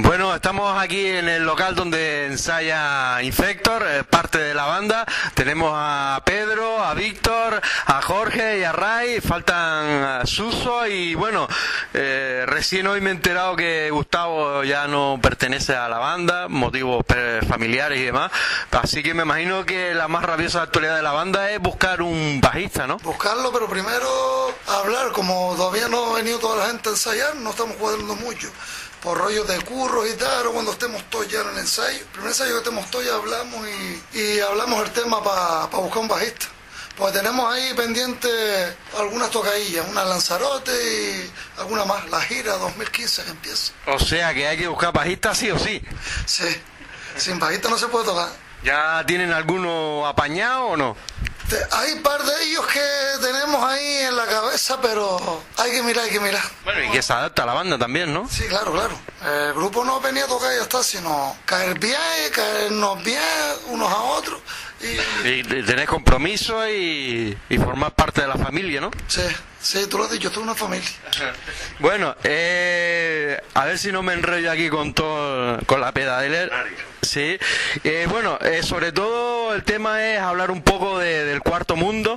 Bueno, estamos aquí en el local donde ensaya Infektor, parte de la banda. Tenemos a Pedro, a Víctor, a Jorge y a Ray. Faltan a Suso y bueno, recién hoy me he enterado que Gustavo ya no pertenece a la banda, motivos familiares y demás. Así que me imagino que la más rabiosa actualidad de la banda es buscar un bajista, ¿no? Buscarlo, pero primero hablar. Como todavía no ha venido toda la gente a ensayar, no estamos jugando mucho. Por rollos de curros y tal, o cuando estemos todos ya en el ensayo. El primer ensayo que estemos todos ya hablamos y hablamos el tema para buscar un bajista. Porque tenemos ahí pendiente algunas tocadillas, una Lanzarote y alguna más, la gira 2015 que empieza. O sea que hay que buscar bajista sí o sí. Sí, sin bajista no se puede tocar. ¿Ya tienen alguno apañado o no? Hay un par de ellos que tenemos ahí en la cabeza, pero hay que mirar, hay que mirar. Bueno, y que se adapta a la banda también, ¿no? Sí, claro, claro. El grupo no venía a tocar y ya está, sino caer bien, caernos bien unos a otros. Y tener compromiso y formar parte de la familia, ¿no? Sí, sí, tú lo has dicho, tú eres una familia. Bueno, a ver si no me enrollo aquí con la pedalera. Sí, bueno, sobre todo el tema es hablar un poco del Cuarto Mundo,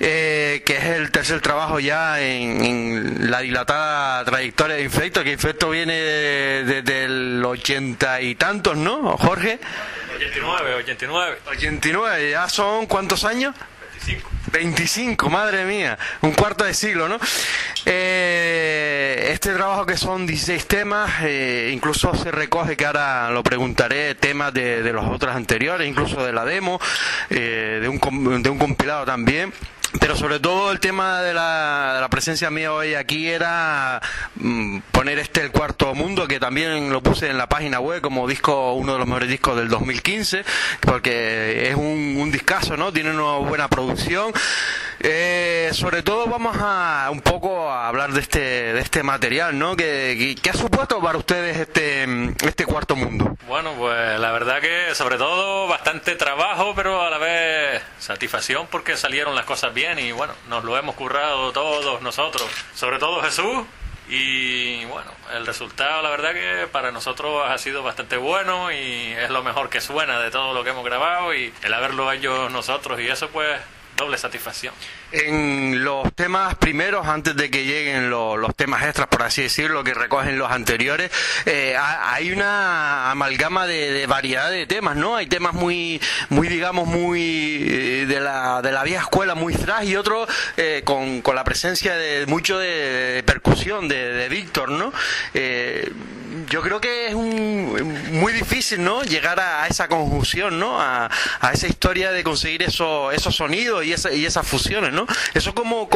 que es el tercer trabajo ya en la dilatada trayectoria de Infektor, que Infektor viene desde el 80 y tantos, ¿no, Jorge? 89, ¿ya son cuántos años? 25, madre mía, un cuarto de siglo, ¿no? Este trabajo que son 16 temas, incluso se recoge, que ahora lo preguntaré, temas de los otros anteriores, incluso de la demo, de un compilado también. Pero sobre todo el tema de la presencia mía hoy aquí era poner El Cuarto Mundo, que también lo puse en la página web como disco, uno de los mejores discos del 2015, porque es un discazo, ¿no? Tiene una buena producción. Sobre todo vamos a un poco a hablar de este material, ¿no? ¿Qué ha supuesto para ustedes este Cuarto Mundo? Bueno, pues la verdad que sobre todo bastante trabajo, pero a la vez satisfacción porque salieron las cosas bien y bueno, nos lo hemos currado todos nosotros, sobre todo Jesús. Y bueno, el resultado la verdad que para nosotros ha sido bastante bueno y es lo mejor que suena de todo lo que hemos grabado, y el haberlo hecho nosotros y eso, pues doble satisfacción. En los temas primeros, antes de que lleguen los temas extras, por así decirlo, que recogen los anteriores, hay una amalgama de variedad de temas, ¿no? Hay temas muy digamos, muy de la vieja escuela, muy thrash, y otros con la presencia de mucho de percusión de Víctor, ¿no? Yo creo que es muy difícil, ¿no? Llegar a esa conjunción, ¿no? A esa historia de conseguir esos sonidos y esas fusiones, ¿no? ¿Eso cómo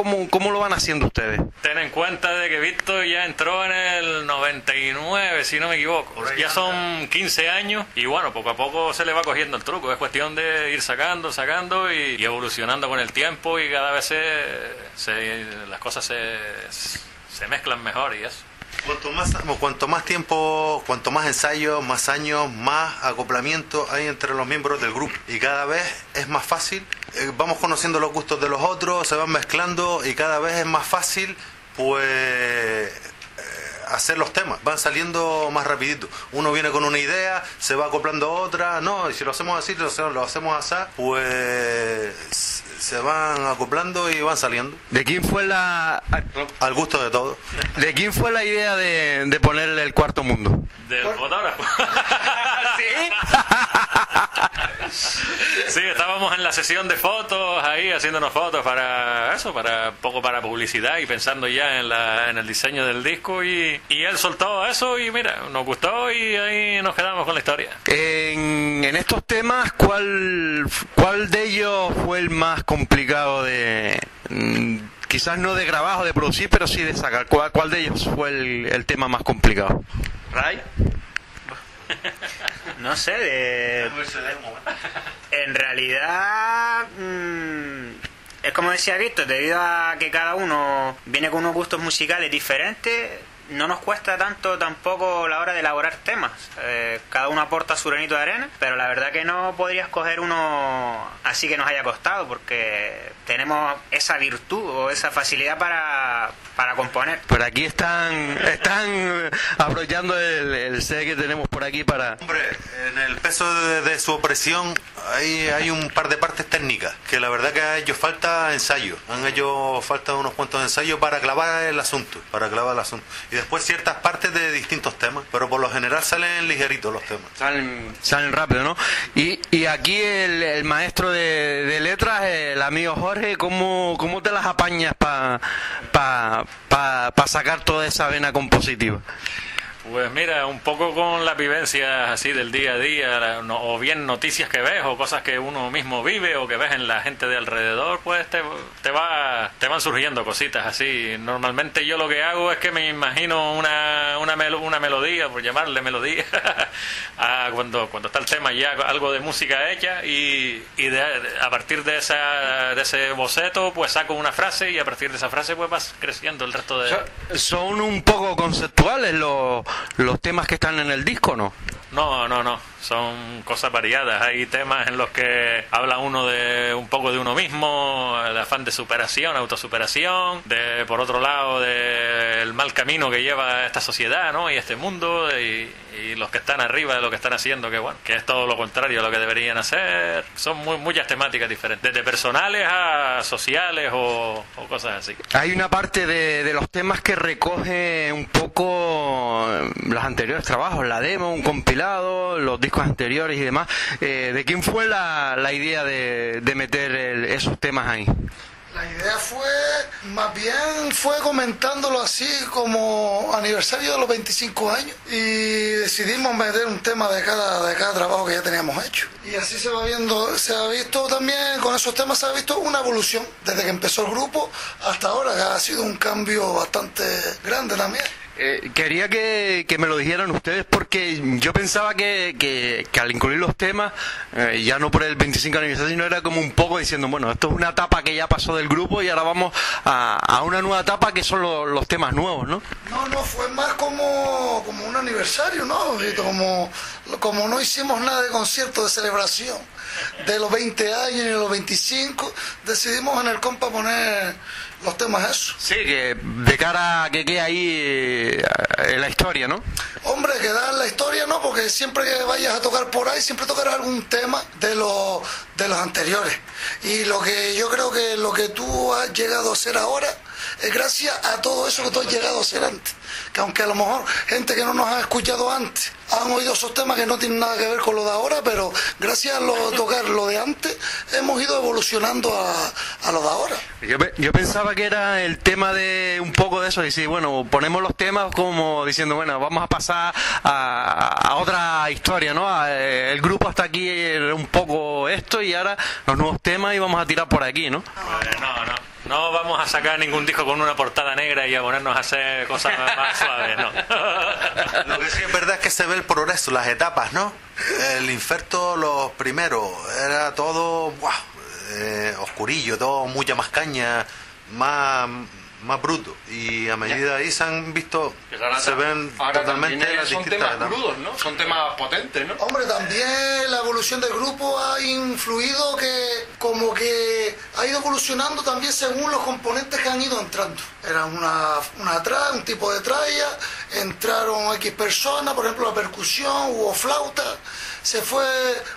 lo van haciendo ustedes? Ten en cuenta de que Víctor ya entró en el 99, si no me equivoco. Ya son 15 años y bueno, poco a poco se le va cogiendo el truco. Es cuestión de ir sacando y evolucionando con el tiempo, y cada vez las cosas se mezclan mejor y eso. Cuanto más tiempo, cuanto más ensayos, más años, más acoplamiento hay entre los miembros del grupo. Y cada vez es más fácil, vamos conociendo los gustos de los otros, se van mezclando y cada vez es más fácil, pues, hacer los temas, van saliendo más rapidito. Uno viene con una idea, se va acoplando otra, no, y si lo hacemos así, lo hacemos así, pues se van acoplando y van saliendo. ¿De quién fue al gusto de todos? ¿De quién fue la idea de ponerle El Cuarto Mundo? Del fotógrafo. ¿Sí? Sí, estábamos en la sesión de fotos ahí haciéndonos fotos para eso, para poco para publicidad y pensando ya en el diseño del disco, y él soltó eso y mira, nos gustó y ahí nos quedamos con la historia. En estos temas, ¿cuál de ellos fue el más complicado de, quizás no de grabar o de producir, pero sí de sacar? ¿Cuál de ellos fue el tema más complicado? ¿Ray? No sé, en realidad es como decía Víctor, debido a que cada uno viene con unos gustos musicales diferentes, no nos cuesta tanto tampoco la hora de elaborar temas. Cada uno aporta su granito de arena, pero la verdad que no podría escoger uno así que nos haya costado, porque tenemos esa virtud o esa facilidad para componer. Por aquí están abrochando el set que tenemos por aquí para... Hombre, en el peso de su opresión hay un par de partes técnicas que la verdad que a ellos falta ensayo. Han hecho falta unos cuantos ensayos para clavar el asunto, y después ciertas partes de distintos temas, pero por lo general salen ligeritos los temas, salen rápido, ¿no? Y aquí el maestro de letras, el amigo Jorge, ¿cómo te las apañas para sacar toda esa vena compositiva? Pues mira, un poco con las vivencias así del día a día, o bien noticias que ves, o cosas que uno mismo vive, o que ves en la gente de alrededor, pues te van surgiendo cositas así. Normalmente yo lo que hago es que me imagino una melodía, por llamarle melodía, cuando está el tema ya, algo de música hecha, a partir de ese boceto, pues saco una frase, y a partir de esa frase pues vas creciendo el resto de... Son un poco conceptuales los temas que están en el disco, ¿no? No, son cosas variadas. Hay temas en los que habla uno de un poco de uno mismo, el afán de superación, autosuperación, por otro lado, del mal camino que lleva esta sociedad, ¿no? Y este mundo, y los que están arriba de lo que están haciendo, que bueno, que es todo lo contrario a lo que deberían hacer. Son muchas temáticas diferentes, desde personales a sociales o cosas así. Hay una parte de los temas que recoge un poco los anteriores trabajos, la demo, un compilado, los discos anteriores y demás. ¿De quién fue la idea de meter esos temas ahí? La idea fue comentándolo así como aniversario de los 25 años, y decidimos meter un tema de cada trabajo que ya teníamos hecho. Y así se va viendo, se ha visto también, con esos temas se ha visto una evolución, desde que empezó el grupo hasta ahora, que ha sido un cambio bastante grande también. Quería que me lo dijeran ustedes, porque yo pensaba que al incluir los temas, ya no por el 25 aniversario, sino era como un poco diciendo, bueno, esto es una etapa que ya pasó del grupo y ahora vamos a una nueva etapa que son los temas nuevos, ¿no? No, fue más como un aniversario, ¿no? Como no hicimos nada de concierto de celebración de los 20 años y los 25, decidimos en el compa poner los temas esos. Sí, que de cara a que quede ahí en la historia, ¿no? Hombre, quedar en la historia no, porque siempre que vayas a tocar por ahí, siempre tocarás algún tema de los anteriores. Y lo que yo creo que lo que tú has llegado a hacer ahora es gracias a todo eso que tú has llegado a hacer antes. Que aunque a lo mejor gente que no nos ha escuchado antes han oído esos temas que no tienen nada que ver con lo de ahora, pero gracias a tocar lo de antes hemos ido evolucionando a lo de ahora. Yo pensaba que era el tema de un poco de eso, y si bueno, ponemos los temas como diciendo, bueno, vamos a pasar a otra historia, ¿no? El grupo hasta aquí era un poco esto y ahora los nuevos temas y vamos a tirar por aquí, ¿no? No vamos a sacar ningún disco con una portada negra y a ponernos a hacer cosas más suaves, no. Lo que sí es verdad es que se ve el progreso, las etapas, ¿no? El Infektor, los primeros, era todo oscurillo, todo mucha más caña, más bruto, y a medida ahí se han visto, se ven totalmente las distintas. Son temas crudos, ¿no? Son temas potentes, ¿no? Hombre, también la evolución del grupo ha influido, que como que ha ido evolucionando también según los componentes que han ido entrando. Era un tipo de tralla, entraron X personas, por ejemplo la percusión, hubo flauta, se fue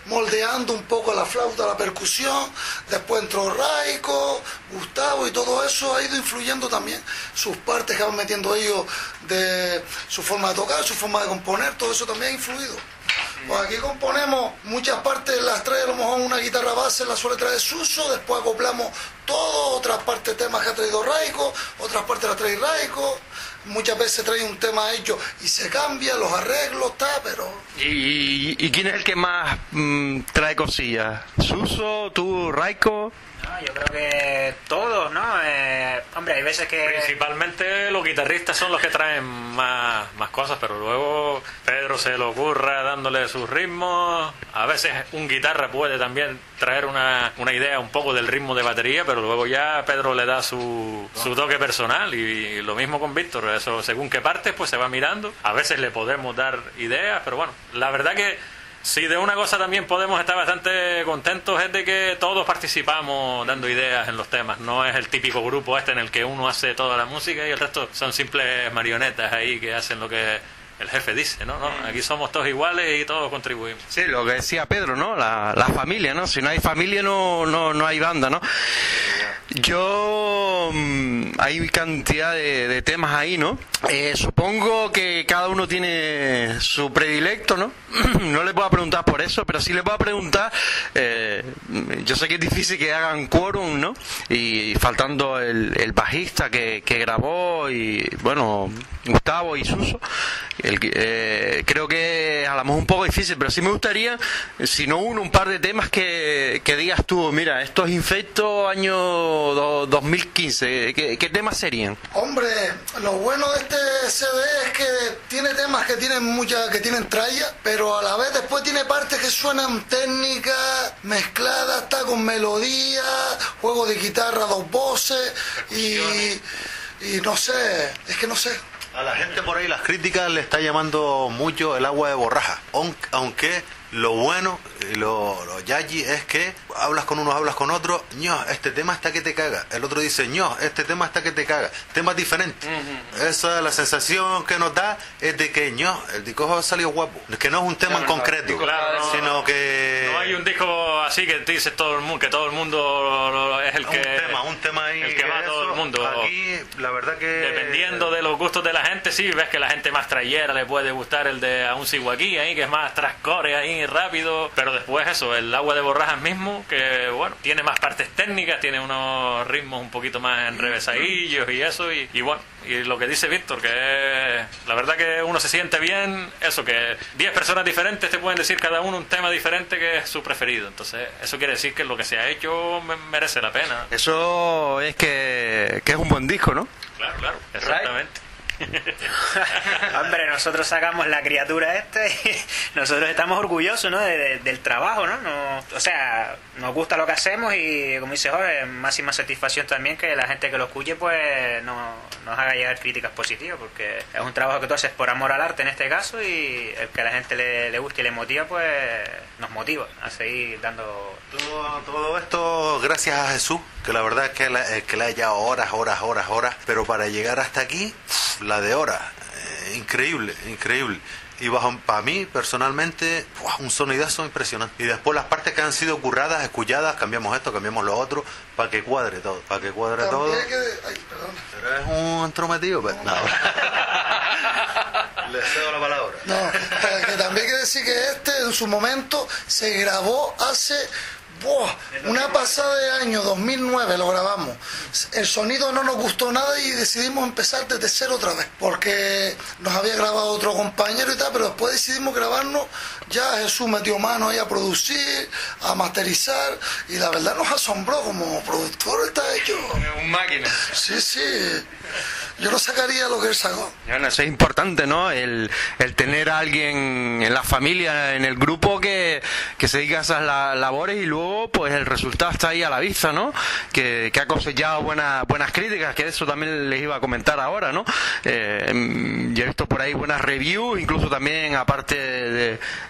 moldeando un poco la flauta, la percusión, después entró Raico, Gustavo, y todo eso ha ido influyendo también sus partes que van metiendo ellos, de su forma de tocar, su forma de componer, todo eso también ha influido. Pues aquí componemos muchas partes, las trae a lo mejor una guitarra base, la suele traer Suso, después acoplamos todo, otras partes temas que ha traído Raico, otras partes las trae Raico, muchas veces trae un tema hecho y se cambia, los arreglos, está, pero... ¿Y quién es el que más trae cosillas? ¿Suso, tú, Raico? ¿no? Yo creo que todos, ¿no? Hombre, hay veces que... Principalmente los guitarristas son los que traen más cosas, pero luego Pedro se lo ocurra dándole sus ritmos. A veces un guitarra puede también traer una idea un poco del ritmo de batería, pero luego ya Pedro le da su toque personal, y lo mismo con Víctor. Eso, según qué partes, pues se va mirando. A veces le podemos dar ideas, pero bueno, la verdad que... Sí, de una cosa también podemos estar bastante contentos, es de que todos participamos dando ideas en los temas. No es el típico grupo en el que uno hace toda la música y el resto son simples marionetas ahí que hacen lo que el jefe dice, ¿no? Aquí somos todos iguales y todos contribuimos. Sí, lo que decía Pedro, ¿no? La familia, ¿no? Si no hay familia no hay banda, ¿no? Yo... hay cantidad de temas ahí, ¿no? Supongo que cada uno tiene su predilecto, ¿no? No le puedo preguntar por eso, pero sí le puedo preguntar... yo sé que es difícil que hagan quórum, ¿no? Y faltando el bajista que grabó, y bueno, Gustavo y Suso... creo que a lo mejor un poco difícil, pero sí me gustaría, si no uno, un par de temas que digas tú, mira, esto es Infektor año 2015, ¿qué temas serían? Hombre, lo bueno de este CD es que tiene temas que tienen tralla, pero a la vez después tiene partes que suenan técnicas, mezcladas, está con melodía, juego de guitarra, dos voces, y no sé, es que no sé. A la gente por ahí las críticas le está llamando mucho el agua de borraja, aunque lo bueno, lo yayi es que hablas con unos, hablas con otros, ño, este tema está que te caga, el otro dice, ño, este tema está que te caga, temas diferentes. Esa es la sensación que nos da, es de que ño, el disco salió guapo, que no es un tema en concreto, claro, sino que... No hay un disco así que te dice todo el mundo, que todo el mundo es el que... Un tema ahí... El que va todo el mundo. Aquí, la verdad que... Dependiendo de los gustos de la gente, sí, ves que la gente más trayera le puede gustar el de a un ciguaquí ahí, que es más trascore ahí, rápido, pero después eso, el agua de borrajas mismo, que bueno, tiene más partes técnicas, tiene unos ritmos un poquito más enrevesadillos y eso, y bueno, y lo que dice Víctor, que la verdad que uno se siente bien, eso, que 10 personas diferentes te pueden decir cada uno un tema diferente que es su preferido, entonces eso quiere decir que lo que se ha hecho merece la pena. Eso es que es un buen disco, ¿no? Claro, exactamente. Right. Hombre, nosotros sacamos la criatura y nosotros estamos orgullosos, ¿no? Del trabajo, ¿no? O sea, nos gusta lo que hacemos y, como dice Jorge, máxima satisfacción también que la gente que lo escuche pues nos haga llegar críticas positivas, porque es un trabajo que tú haces por amor al arte en este caso, y el que a la gente le guste y le motiva, pues nos motiva a seguir dando... Todo esto gracias a Jesús, que la verdad es que le ha llevado horas, pero para llegar hasta aquí... La de hora, increíble. Y para mí, personalmente, un sonidazo impresionante. Y después las partes que han sido curradas, escuchadas, cambiamos esto, cambiamos lo otro, para que cuadre todo, Pero es un entrometido, pues. No. Le cedo la palabra. No, que también quiere decir que en su momento se grabó hace... una pasada de año, 2009 lo grabamos, el sonido no nos gustó nada y decidimos empezar desde cero otra vez, porque nos había grabado otro compañero y tal, pero después decidimos grabarnos, ya Jesús metió mano ahí a producir, a masterizar, y la verdad nos asombró, como productor está hecho. Un máquina. Sí. Yo no sacaría lo que él sacó. Bueno, eso es importante, ¿no? El tener a alguien en la familia, en el grupo que se dedica a esas labores, y luego pues el resultado está ahí a la vista, ¿no? Que ha cosechado buenas críticas, que eso también les iba a comentar ahora, ¿no? Yo he visto por ahí buenas reviews, incluso también aparte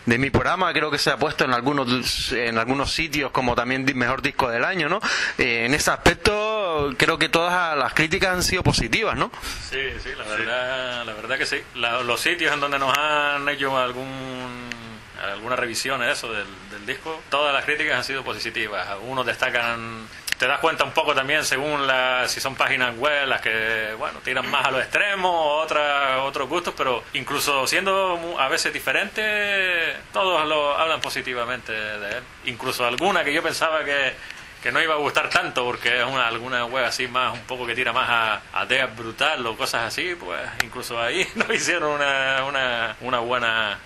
de mi programa, creo que se ha puesto en algunos sitios como también mejor disco del año, ¿no? En ese aspecto creo que todas las críticas han sido positivas, ¿no? Sí, la verdad que sí. Los sitios en donde nos han hecho alguna revisión eso del disco, todas las críticas han sido positivas. Algunos destacan, te das cuenta un poco también según si son páginas web las que, bueno, tiran más a los extremos, otros gustos, pero incluso siendo a veces diferentes, todos lo hablan positivamente de él. Incluso alguna que yo pensaba que no iba a gustar tanto, porque es alguna web así más, un poco que tira más a Death Brutal o cosas así, pues incluso ahí nos hicieron una buena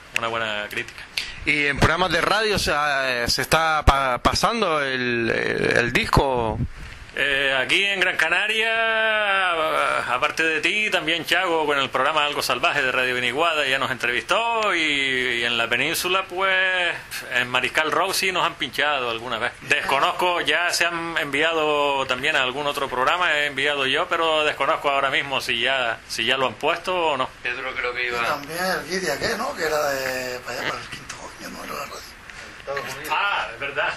crítica. ¿Y en programas de radio se está pasando el disco? Aquí en Gran Canaria, aparte de ti, también Chago con el programa Algo Salvaje de Radio Viniguada ya nos entrevistó, y en la península pues en Mariscal Rossi nos han pinchado alguna vez. Desconozco, ya se han enviado también a algún otro programa, he enviado yo, pero desconozco ahora mismo si ya lo han puesto o no. Pedro creo que iba... También el guía de aquel, ¿no? Que era de... para allá, para el quinto coño, no era la radio. Ah, es verdad.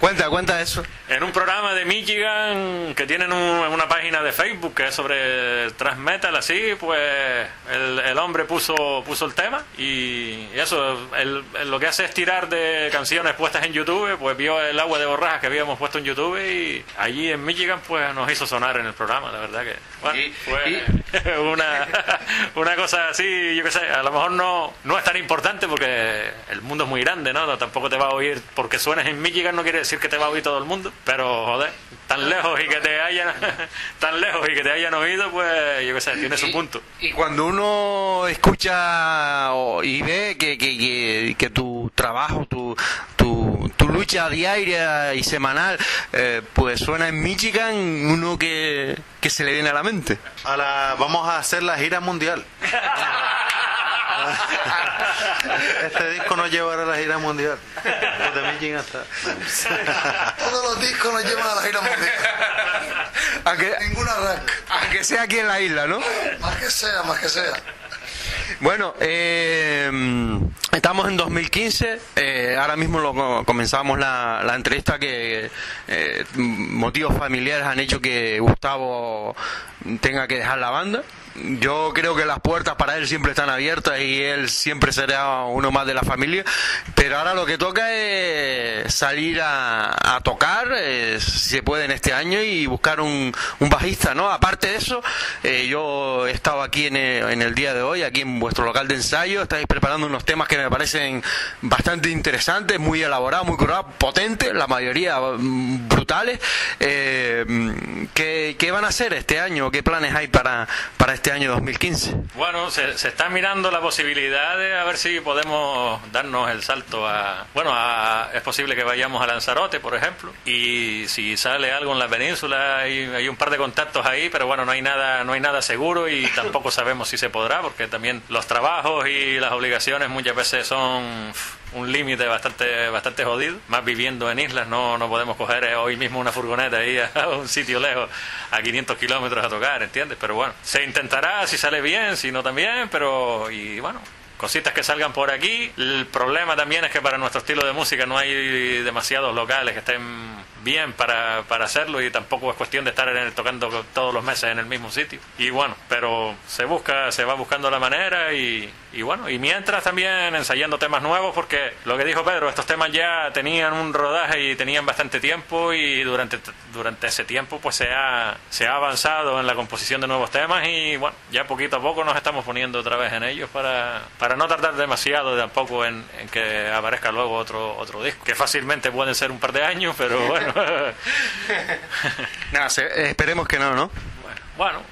Cuenta eso. En un programa de Michigan que tienen una página de Facebook que es sobre transmetal, así, pues el hombre puso el tema, y eso, lo que hace es tirar de canciones puestas en YouTube, pues vio el Agua de Borraja que habíamos puesto en YouTube, y allí en Michigan pues nos hizo sonar en el programa, la verdad que... Bueno, fue una cosa así, yo qué sé, a lo mejor no es tan importante porque el mundo es muy grande, ¿no? Tampoco te va a oír, porque suenes en Michigan no quiere decir que te va a oír todo el mundo, pero joder, tan lejos y que te hayan oído, pues yo qué sé, tiene su punto. Y cuando uno escucha y ve que tu trabajo, tu lucha diaria y semanal, pues suena en Michigan, uno que se le viene a la mente. Vamos a hacer la gira mundial. Este disco nos llevará a la gira mundial. De Michigan hasta... Todos los discos nos llevan a la gira mundial. Ninguna rack. Aunque sea aquí en la isla, ¿no? Más que sea. Bueno, estamos en 2015, ahora mismo comenzamos la entrevista, que motivos familiares han hecho que Gustavo tenga que dejar la banda. Yo creo que las puertas para él siempre están abiertas y él siempre será uno más de la familia, pero ahora lo que toca es salir a tocar, si se puede en este año, y buscar un bajista, ¿no? Aparte de eso, yo he estado aquí en el día de hoy, aquí en vuestro local de ensayo, estáis preparando unos temas que me parecen bastante interesantes, muy elaborados, muy curados, potentes, la mayoría brutales. ¿Qué van a hacer este año? ¿Qué planes hay para este año 2015? Bueno, se está mirando la posibilidad de a ver si podemos darnos el salto es posible que vayamos a Lanzarote, por ejemplo, y si sale algo en la península, hay un par de contactos ahí, pero bueno, no hay nada seguro, y tampoco sabemos si se podrá, porque también los trabajos y las obligaciones muchas veces son... un límite bastante jodido, más viviendo en islas, no podemos coger hoy mismo una furgoneta ahí a un sitio lejos, a 500 kilómetros a tocar, ¿entiendes? Pero bueno, se intentará, si sale bien, si no también, pero y bueno... cositas que salgan por aquí. El problema también es que para nuestro estilo de música no hay demasiados locales que estén bien para hacerlo, y tampoco es cuestión de estar tocando todos los meses en el mismo sitio. Y bueno, pero se va buscando la manera, y bueno, y mientras también ensayando temas nuevos, porque lo que dijo Pedro, estos temas ya tenían un rodaje y tenían bastante tiempo, y durante ese tiempo pues se ha avanzado en la composición de nuevos temas, y bueno, ya poquito a poco nos estamos poniendo otra vez en ellos para no tardar demasiado tampoco en que aparezca luego otro disco, que fácilmente pueden ser un par de años, pero bueno. Nada, esperemos que no, ¿no? Bueno,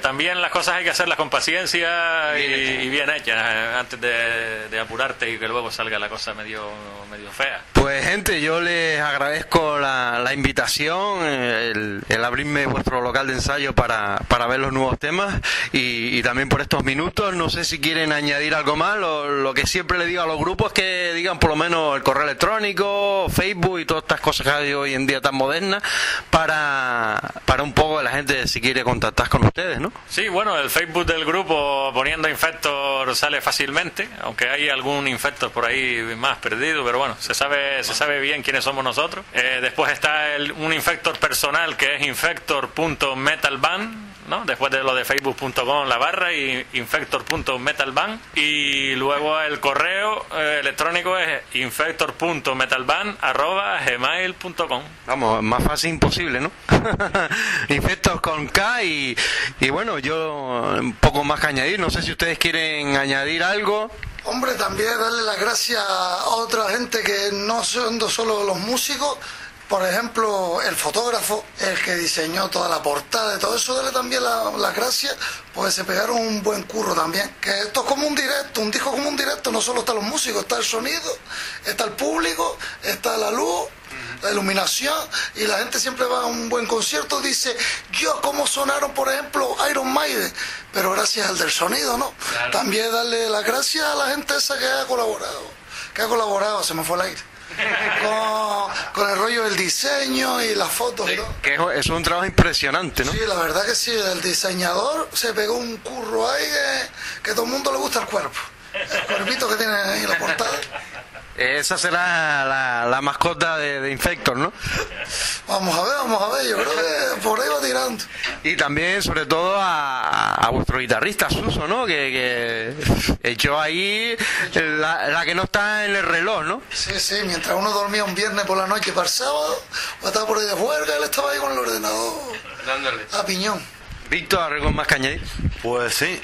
también las cosas hay que hacerlas con paciencia y bien hechas, antes de apurarte y que luego salga la cosa medio fea. Pues gente, yo les agradezco la invitación, el abrirme vuestro local de ensayo para ver los nuevos temas, y también por estos minutos. No sé si quieren añadir algo más. Lo que siempre le digo a los grupos es que digan por lo menos el correo electrónico, Facebook y todas estas cosas que hay hoy en día tan modernas, para un poco de la gente, si quiere contactar con ustedes, ¿no? Sí, bueno, el Facebook del grupo, poniendo Infektor, sale fácilmente, aunque hay algún Infektor por ahí más perdido, pero bueno, se sabe bien quiénes somos nosotros. Después está un Infektor personal, que es infektor.metalband, ¿no? Después de lo de facebook.com, / y infektor.metalband, y luego el correo electrónico es infektor.metalband@gmail.com. Vamos, más fácil imposible, ¿no? Infektor con K, y bueno, yo un poco más que añadir. No sé si ustedes quieren añadir algo. Hombre, también darle las gracias a otra gente que no son solo los músicos, Por ejemplo, el fotógrafo, el que diseñó toda la portada y todo eso, dale también las gracias, pues se pegaron un buen curro también. Que esto es como un directo, un disco como un directo, no solo están los músicos, está el sonido, está el público, está la luz, la iluminación, y la gente siempre va a un buen concierto, dice, yo cómo sonaron, por ejemplo, Iron Maiden, pero gracias al del sonido, ¿no? Claro. También darle las gracias a la gente esa que ha colaborado, se me fue el aire. Con el rollo del diseño y las fotos, sí, ¿no? Que es un trabajo impresionante, ¿no? Sí, la verdad que sí, el diseñador se pegó un curro ahí que todo el mundo le gusta el cuerpo, el cuerpito que tiene ahí en la portada. Esa será la mascota de Infektor, ¿no? Vamos a ver, yo creo que por ahí va tirando. Y también, sobre todo, a vuestro guitarrista Suso, ¿no? Que echó ahí la que no está en el reloj, ¿no? Sí, mientras uno dormía un viernes por la noche para el sábado, o estaba por ahí de juerga, él estaba ahí con el ordenador dándole a piñón. Víctor, ¿algo más que añadir? Pues sí,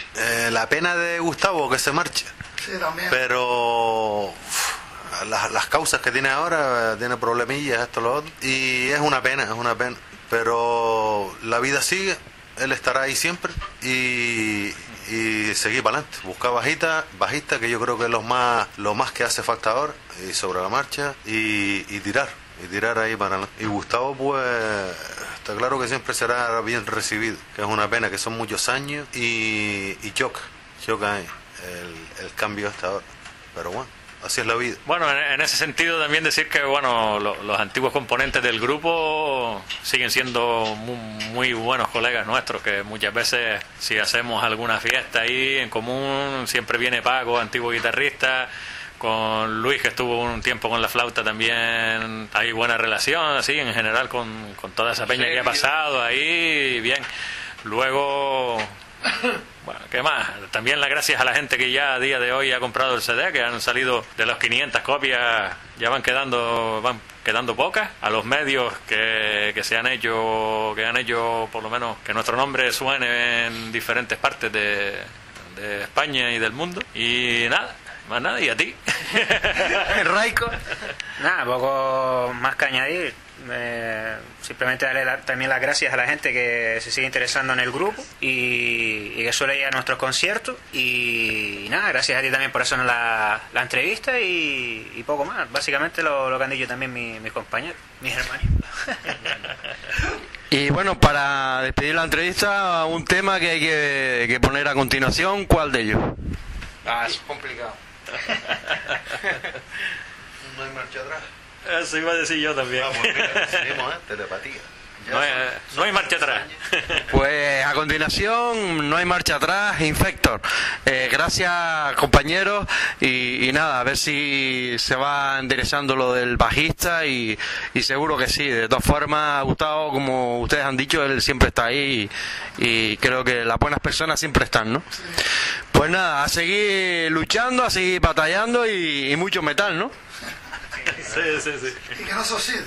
la pena de Gustavo que se marche. Sí, también. Pero... Las causas que tiene ahora, tiene problemillas, esto, lo otro, y es una pena, pero la vida sigue, él estará ahí siempre y seguir para adelante, buscar bajista, que yo creo que es lo más que hace falta ahora, y sobre la marcha, y tirar ahí para adelante. Y Gustavo, pues, está claro que siempre será bien recibido, que es una pena, que son muchos años, y choca ahí, el cambio hasta ahora, pero bueno. Así es la vida. Bueno, en ese sentido también decir que bueno, los antiguos componentes del grupo siguen siendo muy buenos colegas nuestros, que muchas veces si hacemos alguna fiesta ahí en común, siempre viene Paco, antiguo guitarrista, con Luis, que estuvo un tiempo con la flauta también, hay buena relación, así en general con toda esa peña que ha pasado ahí, bien. Luego... Bueno, ¿qué más? También las gracias a la gente que ya a día de hoy ha comprado el CD, que han salido de las 500 copias, ya van quedando pocas. A los medios que han hecho, por lo menos, que nuestro nombre suene en diferentes partes de España y del mundo. Y nada. Más nada, ¿y a ti? Raico. Nada, poco más que añadir. Simplemente darle también las gracias a la gente que se sigue interesando en el grupo y que suele ir a nuestros conciertos. Y nada, gracias a ti también por hacernos la entrevista y poco más. Básicamente lo que han dicho también mis compañeros, mis hermanos. Y bueno, para despedir la entrevista, un tema que hay que poner a continuación, ¿cuál de ellos? Ah, es complicado. No hay marcha atrás. Eso iba a decir yo también. Vamos, mira, seguimos, telepatía. No hay marcha atrás. Pues a continuación, no hay marcha atrás, Infektor. Gracias, compañeros. Y nada, a ver si se va enderezando lo del bajista. Y seguro que sí. De todas formas, Gustavo, como ustedes han dicho, él siempre está ahí. Y creo que las buenas personas siempre están, ¿no? Sí. Pues nada, a seguir luchando, a seguir batallando y mucho metal, ¿no? Sí. Y que no sucede.